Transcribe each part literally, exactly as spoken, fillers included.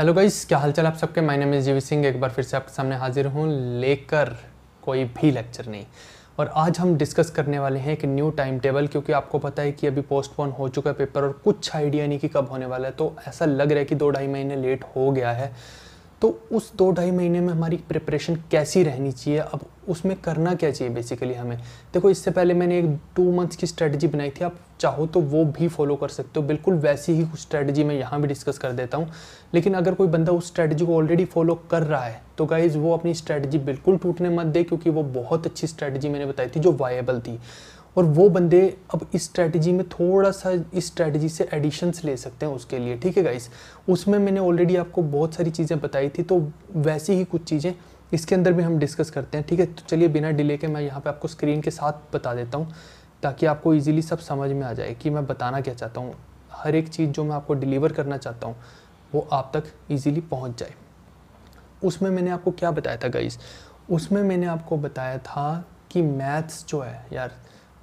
Hello guys, क्या हालचाल आप सबके। माय नेम इज़ जीवी सिंह। एक बार फिर से आपके सामने हाजिर हूँ लेकर कोई भी लेक्चर नहीं, और आज हम डिस्कस करने वाले हैं एक न्यू टाइम टेबल। क्योंकि आपको पता है कि अभी पोस्टपोन हो चुका है पेपर और कुछ आइडिया नहीं कि कब होने वाला है। तो ऐसा लग रहा है कि दो ढाई महीने लेट हो गया है। तो उस दो ढाई महीने में हमारी प्रिपरेशन कैसी रहनी चाहिए, अब उसमें करना क्या चाहिए बेसिकली हमें। देखो, इससे पहले मैंने एक टू मंथ्स की स्ट्रेटजी बनाई थी, आप चाहो तो वो भी फॉलो कर सकते हो। बिल्कुल वैसी ही कुछ स्ट्रेटजी मैं यहाँ भी डिस्कस कर देता हूँ। लेकिन अगर कोई बंदा उस स्ट्रेटजी को ऑलरेडी फॉलो कर रहा है तो गाइज़ वो अपनी स्ट्रेटजी बिल्कुल टूटने मत दे, क्योंकि वो बहुत अच्छी स्ट्रेटजी मैंने बताई थी जो वायबल थी। और वो बंदे अब इस स्ट्रैटेजी में थोड़ा सा इस स्ट्रैटेजी से एडिशंस ले सकते हैं उसके लिए, ठीक है गाइस। उसमें मैंने ऑलरेडी आपको बहुत सारी चीज़ें बताई थी, तो वैसी ही कुछ चीज़ें इसके अंदर भी हम डिस्कस करते हैं, ठीक है। तो चलिए बिना डिले के मैं यहाँ पे आपको स्क्रीन के साथ बता देता हूँ, ताकि आपको ईजिली सब समझ में आ जाए कि मैं बताना क्या चाहता हूँ। हर एक चीज़ जो मैं आपको डिलीवर करना चाहता हूँ वो आप तक ईजिली पहुँच जाए। उसमें मैंने आपको क्या बताया था गाइस, उसमें मैंने आपको बताया था कि मैथ्स जो है यार,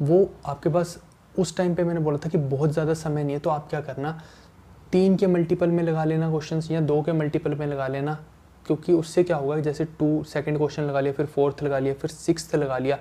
वो आपके पास उस टाइम पे मैंने बोला था कि बहुत ज़्यादा समय नहीं है। तो आप क्या करना, तीन के मल्टीपल में लगा लेना क्वेश्चंस, या दो के मल्टीपल में लगा लेना। क्योंकि उससे क्या होगा, जैसे टू सेकंड क्वेश्चन लगा लिया, फिर फोर्थ लगा लिया, फिर सिक्स्थ लगा लिया।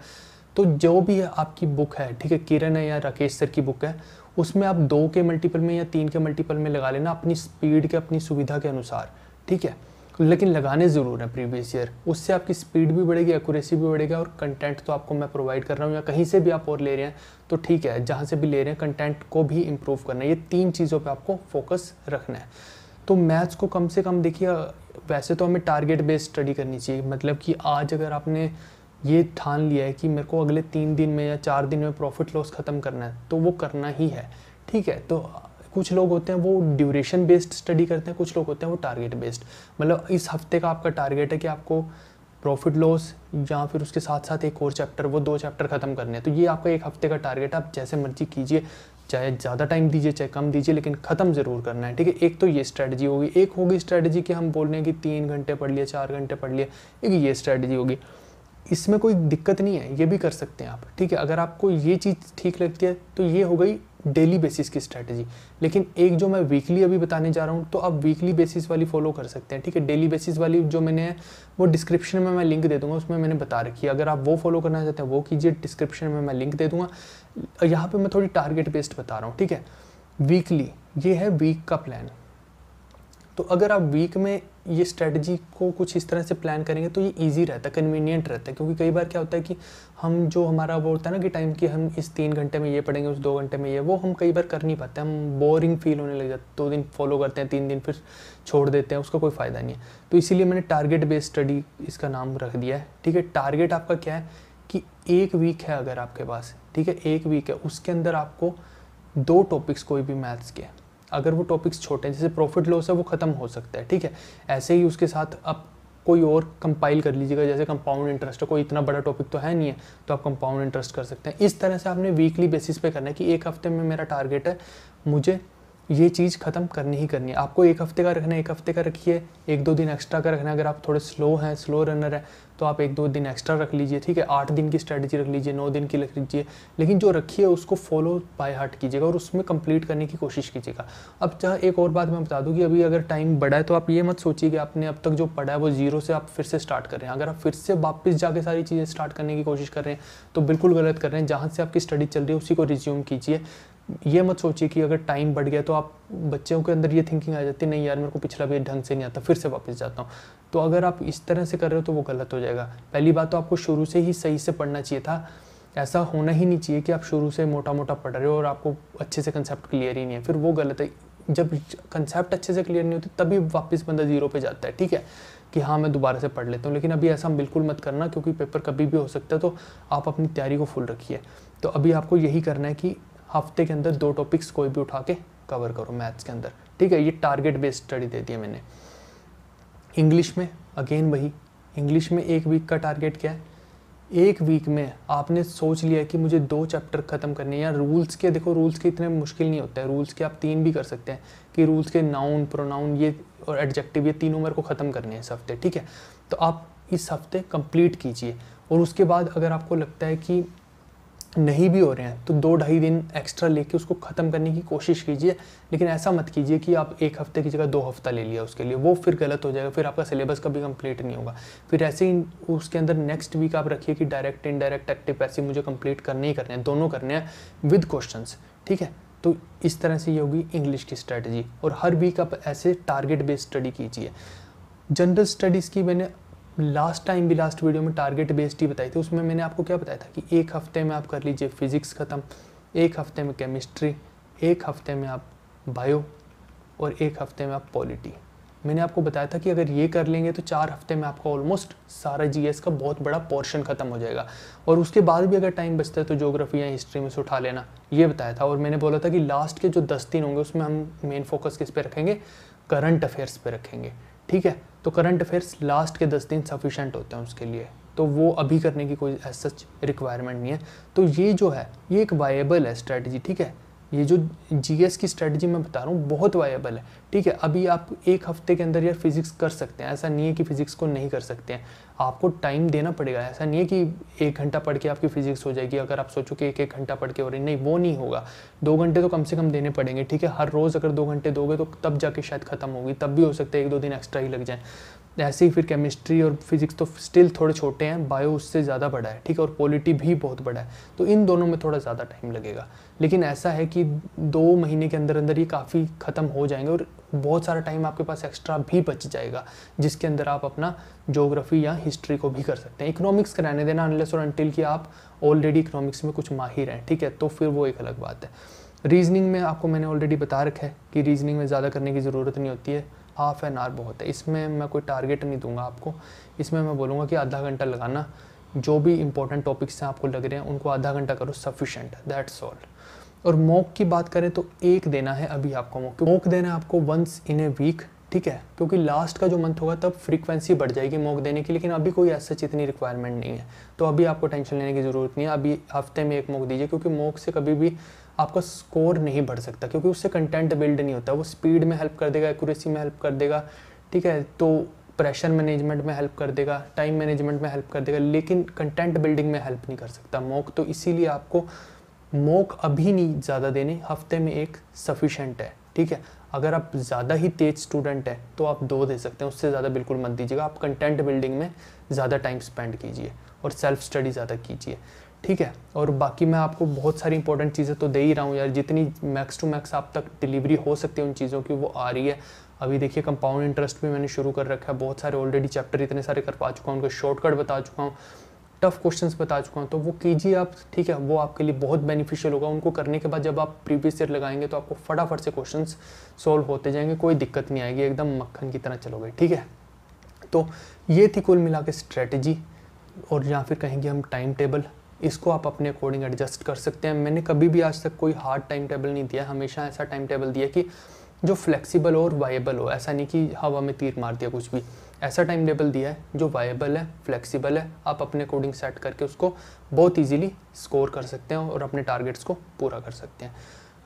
तो जो भी है आपकी बुक है, ठीक है, किरण है या राकेश सर की बुक है, उसमें आप दो के मल्टीपल में या तीन के मल्टीपल में लगा लेना अपनी स्पीड के, अपनी सुविधा के अनुसार, ठीक है। लेकिन लगाने ज़रूर है प्रीवियस ईयर, उससे आपकी स्पीड भी बढ़ेगी, एक्यूरेसी भी बढ़ेगा, और कंटेंट तो आपको मैं प्रोवाइड कर रहा हूँ। या कहीं से भी आप और ले रहे हैं तो ठीक है, जहाँ से भी ले रहे हैं कंटेंट को भी इम्प्रूव करना है। ये तीन चीज़ों पे आपको फोकस रखना है। तो मैथ्स को कम से कम देखिए, वैसे तो हमें टारगेट बेस्ड स्टडी करनी चाहिए। मतलब कि आज अगर आपने ये ठान लिया है कि मेरे को अगले तीन दिन में या चार दिन में प्रॉफिट लॉस ख़त्म करना है, तो वो करना ही है, ठीक है। तो कुछ लोग होते हैं वो ड्यूरेशन बेस्ड स्टडी करते हैं, कुछ लोग होते हैं वो टारगेट बेस्ड। मतलब इस हफ्ते का आपका टारगेट है कि आपको प्रॉफिट लॉस, या फिर उसके साथ साथ एक और चैप्टर, वो दो चैप्टर ख़त्म करने हैं। तो ये आपका एक हफ्ते का टारगेट, आप जैसे मर्जी कीजिए, चाहे ज़्यादा टाइम दीजिए चाहे कम दीजिए, लेकिन ख़त्म ज़रूर करना है, ठीक है। एक तो ये स्ट्रैटेजी होगी। एक होगी स्ट्रैटेजी कि हम बोल रहे हैं कि तीन घंटे पढ़ लिए, चार घंटे पढ़ लिए, एक ये स्ट्रैटेजी होगी। इसमें कोई दिक्कत नहीं है, ये भी कर सकते हैं आप, ठीक है। अगर आपको ये चीज़ ठीक लगती है तो ये हो गई डेली बेसिस की स्ट्रैटेजी। लेकिन एक जो मैं वीकली अभी बताने जा रहा हूँ, तो आप वीकली बेसिस वाली फॉलो कर सकते हैं, ठीक है। डेली बेसिस वाली जो मैंने, वो डिस्क्रिप्शन में मैं लिंक दे दूँगा, उसमें मैंने बता रखी है। अगर आप वो फॉलो करना चाहते हैं वो कीजिए, डिस्क्रिप्शन में मैं लिंक दे दूँगा। यहाँ पर मैं थोड़ी टारगेट बेस्ड बता रहा हूँ, ठीक है। वीकली, ये है वीक का प्लान। तो अगर आप वीक में ये स्ट्रैटेजी को कुछ इस तरह से प्लान करेंगे तो ये इजी रहता है, कन्वीनियंट रहता है। क्योंकि कई बार क्या होता है कि हम जो हमारा वो होता है ना कि टाइम कि हम इस तीन घंटे में ये पढ़ेंगे, उस दो घंटे में ये, वो हम कई बार कर नहीं पाते, हम बोरिंग फील होने लग जाते हैं। दो दिन फॉलो करते हैं, तीन दिन फिर छोड़ देते हैं, उसका कोई फ़ायदा नहीं है। तो इसीलिए मैंने टारगेट बेस्ड स्टडी इसका नाम रख दिया है, ठीक है। टारगेट आपका क्या है कि एक वीक है अगर आपके पास, ठीक है, एक वीक है, उसके अंदर आपको दो टॉपिक्स कोई भी मैथ्स के, अगर वो टॉपिक्स छोटे हैं, जैसे प्रॉफिट लॉस है वो ख़त्म हो सकता है, ठीक है। ऐसे ही उसके साथ आप कोई और कंपाइल कर लीजिएगा, जैसे कंपाउंड इंटरेस्ट है, कोई इतना बड़ा टॉपिक तो है नहीं है, तो आप कंपाउंड इंटरेस्ट कर सकते हैं। इस तरह से आपने वीकली बेसिस पे करना है कि एक हफ्ते में मेरा टारगेट है, मुझे ये चीज़ ख़त्म करनी ही करनी है। आपको एक हफ्ते का रखना है, एक हफ्ते का रखिए, एक दो दिन एक्स्ट्रा का रखना है। अगर आप थोड़े स्लो हैं, स्लो रनर हैं, तो आप एक दो दिन एक्स्ट्रा रख लीजिए, ठीक है। आठ दिन की स्ट्रैटेजी रख लीजिए, नौ दिन की रख लीजिए, लेकिन जो रखिए उसको फॉलो बाय हार्ट कीजिएगा और उसमें कंप्लीट करने की कोशिश कीजिएगा। अब चाहे एक और बात मैं बता दूँ कि अभी अगर टाइम बढ़ा है तो आप ये मत सोचिए कि आपने अब तक जो पढ़ा है वो जीरो से आप फिर से स्टार्ट कर रहे हैं। अगर आप फिर से वापस जाके सारी चीज़ें स्टार्ट करने की कोशिश कर रहे हैं तो बिल्कुल गलत कर रहे हैं। जहाँ से आपकी स्टडी चल रही है उसी को रिज्यूम कीजिए। ये मत सोचिए कि अगर टाइम बढ़ गया तो आप, बच्चों के अंदर ये थिंकिंग आ जाती है, नहीं यार मेरे को पिछला भी ढंग से नहीं आता, फिर से वापस जाता हूँ। तो अगर आप इस तरह से कर रहे हो तो वो गलत हो जाएगा। पहली बात तो आपको शुरू से ही सही से पढ़ना चाहिए था। ऐसा होना ही नहीं चाहिए कि आप शुरू से मोटा मोटा पढ़ रहे हो और आपको अच्छे से कंसेप्ट क्लियर ही नहीं है, फिर वो गलत है। जब कंसेप्ट अच्छे से क्लियर नहीं होते तभी वापस बंदा जीरो पे जाता है, ठीक है, कि हाँ मैं दोबारा से पढ़ लेता हूँ। लेकिन अभी ऐसा बिल्कुल मत करना, क्योंकि पेपर कभी भी हो सकता है, तो आप अपनी तैयारी को फुल रखिए। तो अभी आपको यही करना है कि हफ्ते के अंदर दो टॉपिक्स कोई भी उठा के कवर करो मैथ्स के अंदर, ठीक है। ये टारगेट बेस्ड स्टडी दे दी है मैंने। इंग्लिश में अगेन वही, इंग्लिश में एक वीक का टारगेट क्या है। एक वीक में आपने सोच लिया कि मुझे दो चैप्टर ख़त्म करने हैं, या रूल्स के, देखो रूल्स के इतने मुश्किल नहीं होता है, रूल्स के आप तीन भी कर सकते हैं कि रूल्स के नाउन, प्रोनाउन ये और एडजेक्टिव, ये तीनों मेरे को ख़त्म करने हैं इस हफ्ते, ठीक है। तो आप इस हफ्ते कंप्लीट कीजिए। और उसके बाद अगर आपको लगता है कि नहीं भी हो रहे हैं तो दो ढाई दिन एक्स्ट्रा लेके उसको ख़त्म करने की कोशिश कीजिए, लेकिन ऐसा मत कीजिए कि आप एक हफ्ते की जगह दो हफ्ता ले लिया उसके लिए, वो फिर गलत हो जाएगा, फिर आपका सिलेबस कभी कंप्लीट नहीं होगा। फिर ऐसे ही उसके अंदर नेक्स्ट वीक आप रखिए कि डायरेक्ट इनडायरेक्ट एक्टिव पैसिव मुझे कंप्लीट करने ही करने हैं, दोनों करने हैं विद क्वेश्चंस, ठीक है। तो इस तरह से ये होगी इंग्लिश की स्ट्रैटेजी। और हर वीक आप ऐसे टारगेट बेस्ड स्टडी कीजिए। जनरल स्टडीज़ की मैंने लास्ट टाइम भी लास्ट वीडियो में टारगेट बेस्ड ही बताई थी, उसमें मैंने आपको क्या बताया था कि एक हफ्ते में आप कर लीजिए फिजिक्स ख़त्म, एक हफ्ते में केमिस्ट्री, एक हफ्ते में आप बायो और एक हफ्ते में आप पॉलिटी। मैंने आपको बताया था कि अगर ये कर लेंगे तो चार हफ्ते में आपका ऑलमोस्ट सारा जीएस का बहुत बड़ा पोर्शन ख़त्म हो जाएगा। और उसके बाद भी अगर टाइम बचता है तो ज्योग्राफी या हिस्ट्री में से उठा लेना, ये बताया था। और मैंने बोला था कि लास्ट के जो दस दिन होंगे उसमें हम मेन फोकस किस पे रखेंगे, करंट अफेयर्स पे रखेंगे, ठीक है। तो करंट अफेयर्स लास्ट के दस दिन सफिशेंट होते हैं उसके लिए, तो वो अभी करने की कोई ऐसा रिक्वायरमेंट नहीं है। तो ये जो है ये एक वायबल है स्ट्रैटेजी, ठीक है। ये जो जीएस की स्ट्रैटेजी मैं बता रहा हूँ बहुत वायबल है, ठीक है। अभी आप एक हफ्ते के अंदर यार फिजिक्स कर सकते हैं, ऐसा नहीं है कि फिजिक्स को नहीं कर सकते हैं, आपको टाइम देना पड़ेगा। ऐसा नहीं है कि एक घंटा पढ़ के आपकी फिजिक्स हो जाएगी, अगर आप सोचो कि एक एक घंटा पढ़ के हो रही, नहीं वो नहीं होगा। दो घंटे तो कम से कम देने पड़ेंगे, ठीक है। हर रोज़ अगर दो घंटे दोगे तो तब जाके शायद खत्म होगी, तब भी हो सकता है एक दो दिन एक्स्ट्रा ही लग जाए। ऐसे ही फिर केमिस्ट्री और फिजिक्स तो स्टिल थोड़े छोटे हैं, बायो उससे ज़्यादा बड़ा है, ठीक है, और पॉलिटी भी बहुत बड़ा है। तो इन दोनों में थोड़ा ज़्यादा टाइम लगेगा, लेकिन ऐसा है कि दो महीने के अंदर अंदर ये काफ़ी ख़त्म हो जाएंगे और बहुत सारा टाइम आपके पास एक्स्ट्रा भी बच जाएगा, जिसके अंदर आप अपना ज्योग्राफी या हिस्ट्री को भी कर सकते हैं। इकोनॉमिक्स कराने देना अनलेस और अनटिल कि आप ऑलरेडी इकोनॉमिक्स में कुछ माहिर हैं, ठीक है, तो फिर वो एक अलग बात है। रीजनिंग में आपको मैंने ऑलरेडी बता रखा है कि रीजनिंग में ज़्यादा करने की ज़रूरत नहीं होती है, हाफ एन आवर बहुत है। इसमें मैं कोई टारगेट नहीं दूंगा आपको, इसमें मैं बोलूँगा कि आधा घंटा लगाना, जो भी इंपॉर्टेंट टॉपिक्स हैं आपको लग रहे हैं उनको आधा घंटा करो, सफिशेंट, दैट्स ऑल। और मॉक की बात करें तो एक देना है अभी आपको मॉक, मॉक देना है आपको वंस इन ए वीक, ठीक है, क्योंकि लास्ट का जो मंथ होगा तब फ्रीक्वेंसी बढ़ जाएगी मॉक देने की, लेकिन अभी कोई ऐसा इतनी रिक्वायरमेंट नहीं है, तो अभी आपको टेंशन लेने की ज़रूरत नहीं है। अभी हफ्ते में एक मॉक दीजिए, क्योंकि मॉक से कभी भी आपका स्कोर नहीं बढ़ सकता, क्योंकि उससे कंटेंट बिल्ड नहीं होता। वो स्पीड में हेल्प कर देगा, एक्यूरेसी में हेल्प कर देगा, ठीक है, तो प्रेशर मैनेजमेंट में हेल्प कर देगा, टाइम मैनेजमेंट में हेल्प कर देगा, लेकिन कंटेंट बिल्डिंग में हेल्प नहीं कर सकता मॉक। तो इसीलिए आपको मॉक अभी नहीं ज़्यादा देने, हफ्ते में एक सफिशेंट है, ठीक है। अगर आप ज़्यादा ही तेज स्टूडेंट हैं तो आप दो दे सकते हैं, उससे ज़्यादा बिल्कुल मत दीजिएगा। आप कंटेंट बिल्डिंग में ज़्यादा टाइम स्पेंड कीजिए और सेल्फ स्टडी ज़्यादा कीजिए, ठीक है। और बाकी मैं आपको बहुत सारी इंपॉर्टेंट चीज़ें तो दे ही रहा हूँ यार, जितनी मैक्स टू मैक्स आप तक डिलीवरी हो सकती है उन चीज़ों की वो आ रही है। अभी देखिए कंपाउंड इंटरेस्ट भी मैंने शुरू कर रखा है, बहुत सारे ऑलरेडी चैप्टर इतने सारे कर पा चुका हूँ, उनका शॉर्टकट बता चुका हूँ, टफ क्वेश्चंस बता चुका हूँ, तो वो कीजिए आप, ठीक है, वो आपके लिए बहुत बेनिफिशियल होगा। उनको करने के बाद जब आप प्रीवियस ईयर लगाएंगे तो आपको फटाफट से क्वेश्चंस सॉल्व होते जाएंगे, कोई दिक्कत नहीं आएगी, एकदम मक्खन की तरह चलोगे, ठीक है। तो ये थी कुल मिला के स्ट्रैटेजी, और या फिर कहेंगे हम टाइम टेबल, इसको आप अपने अकॉर्डिंग एडजस्ट कर सकते हैं। मैंने कभी भी आज तक कोई हार्ड टाइम टेबल नहीं दिया, हमेशा ऐसा टाइम टेबल दिया कि जो फ्लेक्सिबल और वायबल हो, ऐसा नहीं कि हवा में तीर मार दिया कुछ भी, ऐसा टाइम टेबल दिया है जो वायबल है, फ्लेक्सिबल है, आप अपने अकॉर्डिंग सेट करके उसको बहुत इजीली स्कोर कर सकते हैं और अपने टारगेट्स को पूरा कर सकते हैं।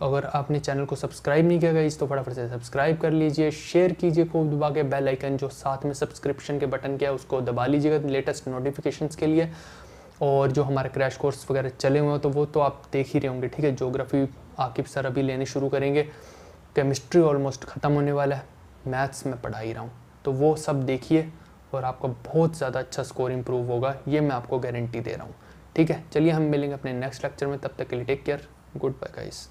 अगर आपने चैनल को सब्सक्राइब नहीं किया गाइस तो फटाफट से सब्सक्राइब कर लीजिए, शेयर कीजिए, को दबा के बेल आइकन जो साथ में सब्सक्रिप्शन के बटन किया उसको दबा लीजिएगा लेटेस्ट नोटिफिकेशंस के लिए। और जो हमारे क्रैश कोर्स वगैरह चले हुए हैं तो वो तो आप देख ही रहे होंगे, ठीक है। ज्योग्राफी आकिब सर अभी लेने शुरू करेंगे, केमिस्ट्री ऑलमोस्ट ख़त्म होने वाला है, मैथ्स में पढ़ा ही रहा हूँ, तो वो सब देखिए और आपका बहुत ज़्यादा अच्छा स्कोर इंप्रूव होगा, ये मैं आपको गारंटी दे रहा हूँ, ठीक है। चलिए हम मिलेंगे अपने नेक्स्ट लेक्चर में, तब तक के लिए take care, good bye guys.